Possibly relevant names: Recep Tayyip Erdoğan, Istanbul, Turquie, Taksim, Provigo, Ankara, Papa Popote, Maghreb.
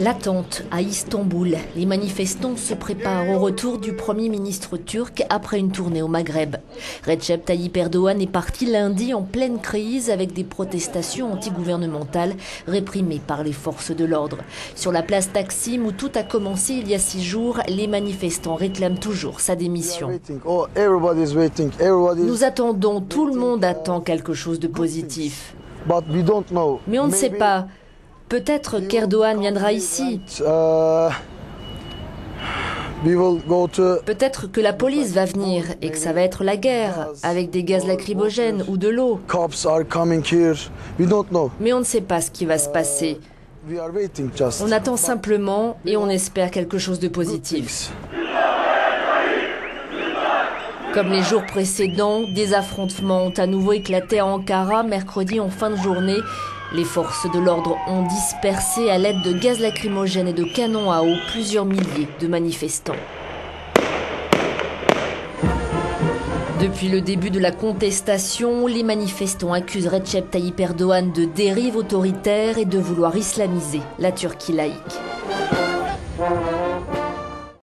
L'attente à Istanbul. Les manifestants se préparent au retour du Premier ministre turc après une tournée au Maghreb. Recep Tayyip Erdoğan est parti lundi en pleine crise avec des protestations antigouvernementales réprimées par les forces de l'ordre. Sur la place Taksim, où tout a commencé il y a 6 jours, les manifestants réclament toujours sa démission. Nous attendons, tout le monde attend quelque chose de positif. Mais on ne sait pas. Peut-être qu'Erdogan viendra ici. Peut-être que la police va venir et que ça va être la guerre, avec des gaz lacrymogènes ou de l'eau. Mais on ne sait pas ce qui va se passer. On attend simplement et on espère quelque chose de positif. Comme les jours précédents, des affrontements ont à nouveau éclaté à Ankara mercredi en fin de journée. Les forces de l'ordre ont dispersé à l'aide de gaz lacrymogènes et de canons à eau plusieurs milliers de manifestants. Depuis le début de la contestation, les manifestants accusent Recep Tayyip Erdogan de dérive autoritaire et de vouloir islamiser la Turquie laïque.